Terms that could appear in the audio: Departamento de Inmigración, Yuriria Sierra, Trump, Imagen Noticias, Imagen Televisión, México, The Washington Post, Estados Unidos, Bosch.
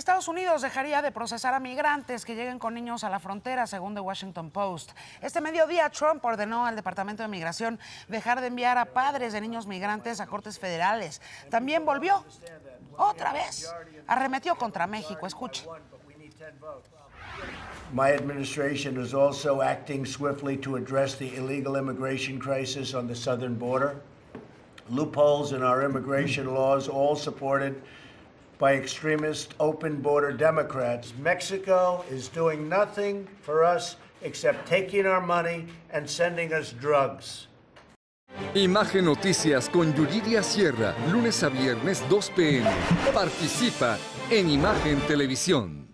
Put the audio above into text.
Estados Unidos dejaría de procesar a migrantes que lleguen con niños a la frontera, según The Washington Post. Este mediodía, Trump ordenó al Departamento de Inmigración dejar de enviar a padres de niños migrantes a cortes federales. También volvió, otra vez, arremetió contra México. Escuche. My administration is also acting swiftly to address the illegal immigration crisis on the southern border. Loopholes in our immigration laws, all supported by extremist open border Democrats. Mexico is doing nothing for us except taking our money and sending us drugs. Imagen Noticias con Yuriria Sierra, lunes a viernes 2 p.m. Participa en Imagen Televisión.